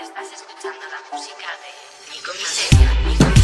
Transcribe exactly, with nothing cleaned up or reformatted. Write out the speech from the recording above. Estás escuchando la música de Nico Misery.